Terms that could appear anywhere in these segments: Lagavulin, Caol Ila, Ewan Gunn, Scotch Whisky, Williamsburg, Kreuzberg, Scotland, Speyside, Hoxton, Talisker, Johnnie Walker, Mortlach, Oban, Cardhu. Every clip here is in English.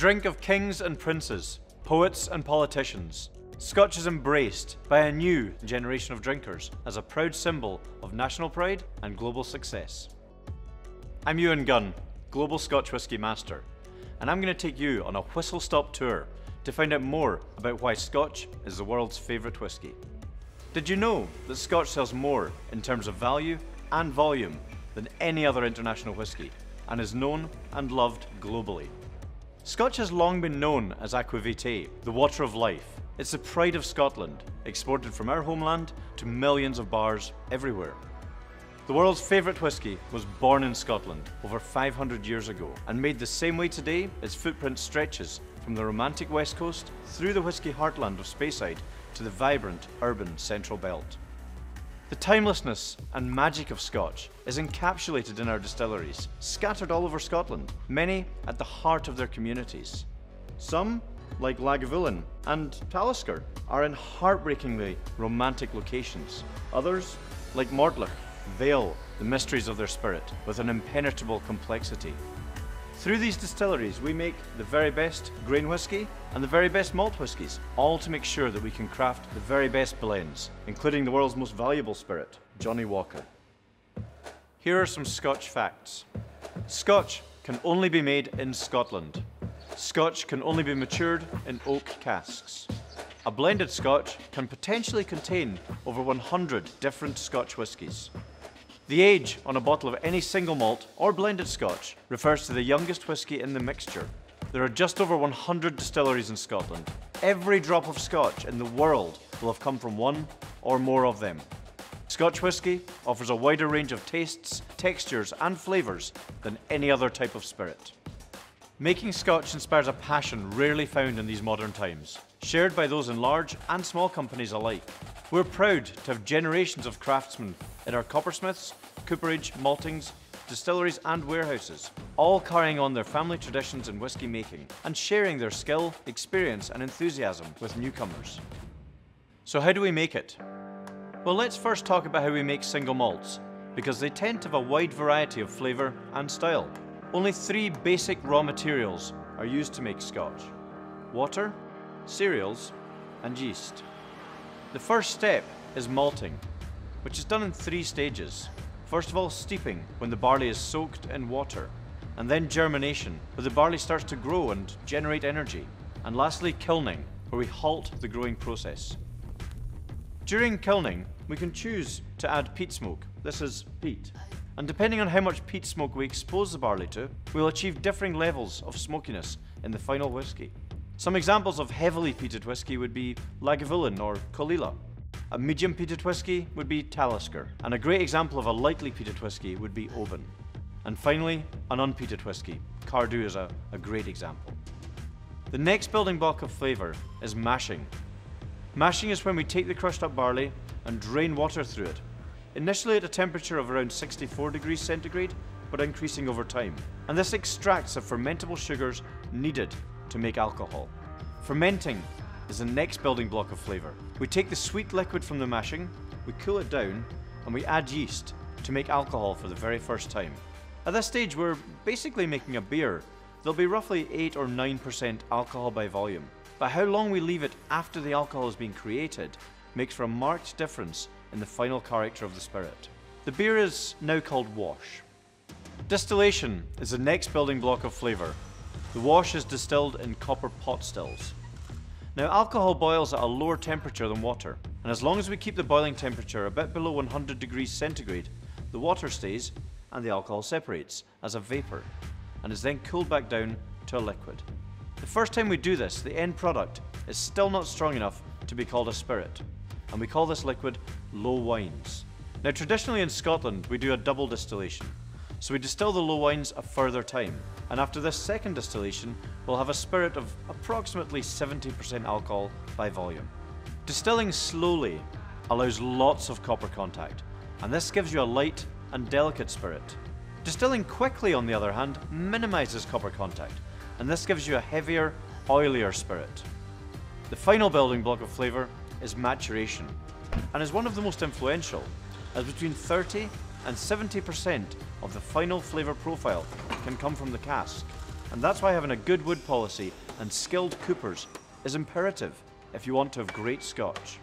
drink of kings and princes, poets and politicians, Scotch is embraced by a new generation of drinkers as a proud symbol of national pride and global success. I'm Ewan Gunn, Global Scotch Whisky Master, and I'm going to take you on a whistle-stop tour to find out more about why Scotch is the world's favourite whisky. Did you know that Scotch sells more in terms of value and volume than any other international whisky, and is known and loved globally? Scotch has long been known as aqua vitae, the water of life. It's the pride of Scotland, exported from our homeland to millions of bars everywhere. The world's favourite whisky was born in Scotland over 500 years ago, and made the same way today, its footprint stretches from the romantic west coast through the whisky heartland of Speyside to the vibrant urban central belt. The timelessness and magic of Scotch is encapsulated in our distilleries, scattered all over Scotland, many at the heart of their communities. Some, like Lagavulin and Talisker, are in heartbreakingly romantic locations. Others, like Mortlach, veil the mysteries of their spirit with an impenetrable complexity. Through these distilleries we make the very best grain whisky and the very best malt whiskies, all to make sure that we can craft the very best blends, including the world's most valuable spirit, Johnnie Walker. Here are some Scotch facts. Scotch can only be made in Scotland. Scotch can only be matured in oak casks. A blended Scotch can potentially contain over 100 different Scotch whiskies. The age on a bottle of any single malt or blended Scotch refers to the youngest whisky in the mixture. There are just over 100 distilleries in Scotland. Every drop of Scotch in the world will have come from one or more of them. Scotch whisky offers a wider range of tastes, textures and flavours than any other type of spirit. Making Scotch inspires a passion rarely found in these modern times, shared by those in large and small companies alike. We're proud to have generations of craftsmen in our coppersmiths, cooperage, maltings, distilleries and warehouses, all carrying on their family traditions in whisky making and sharing their skill, experience and enthusiasm with newcomers. So how do we make it? Well, let's first talk about how we make single malts, because they tend to have a wide variety of flavour and style. Only three basic raw materials are used to make Scotch: water, cereals and yeast. The first step is malting, which is done in three stages. First of all, steeping, when the barley is soaked in water, and then germination, where the barley starts to grow and generate energy, and lastly kilning, where we halt the growing process. During kilning we can choose to add peat smoke. This is peat. And depending on how much peat smoke we expose the barley to, we'll achieve differing levels of smokiness in the final whisky. Some examples of heavily peated whisky would be Lagavulin or Caol Ila. A medium peated whisky would be Talisker, and a great example of a lightly peated whisky would be Oban. And finally, an unpeated whisky. Cardhu is a great example. The next building block of flavour is mashing. Mashing is when we take the crushed up barley and drain water through it, initially at a temperature of around 64 degrees centigrade, but increasing over time. And this extracts the fermentable sugars needed to make alcohol. Fermenting is the next building block of flavour. We take the sweet liquid from the mashing, we cool it down, and we add yeast to make alcohol for the very first time. At this stage we're basically making a beer. There'll be roughly 8 or 9% alcohol by volume, but how long we leave it after the alcohol has been created makes for a marked difference in the final character of the spirit. The beer is now called wash. Distillation is the next building block of flavour. The wash is distilled in copper pot stills. Now, alcohol boils at a lower temperature than water, and as long as we keep the boiling temperature a bit below 100 degrees centigrade, the water stays and the alcohol separates as a vapour and is then cooled back down to a liquid. The first time we do this, the end product is still not strong enough to be called a spirit, and we call this liquid low wines. Now, traditionally in Scotland we do a double distillation, so we distill the low wines a further time, and after this second distillation we'll have a spirit of approximately 70% alcohol by volume. Distilling slowly allows lots of copper contact, and this gives you a light and delicate spirit. Distilling quickly, on the other hand, minimises copper contact, and this gives you a heavier, oilier spirit. The final building block of flavour is maturation, and is one of the most influential, as between 30 and 70% of the final flavour profile can come from the cask. And that's why having a good wood policy and skilled coopers is imperative if you want to have great Scotch.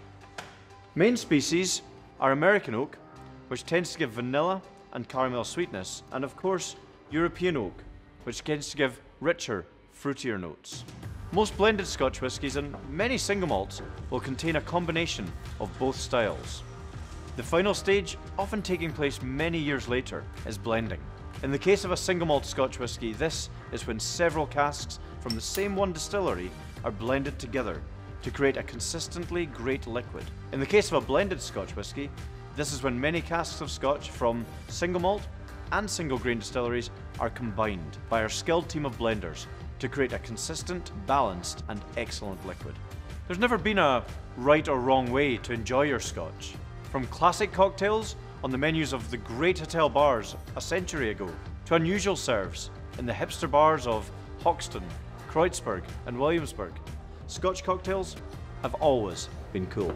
Main species are American oak, which tends to give vanilla and caramel sweetness, and of course European oak, which tends to give richer, fruitier notes. Most blended Scotch whiskies and many single malts will contain a combination of both styles. The final stage, often taking place many years later, is blending. In the case of a single malt Scotch whisky, this is when several casks from the same one distillery are blended together to create a consistently great liquid. In the case of a blended Scotch whisky, this is when many casks of Scotch from single malt and single grain distilleries are combined by our skilled team of blenders to create a consistent, balanced and excellent liquid. There's never been a right or wrong way to enjoy your Scotch. From classic cocktails on the menus of the great hotel bars a century ago, to unusual serves in the hipster bars of Hoxton, Kreuzberg and Williamsburg, Scotch cocktails have always been cool.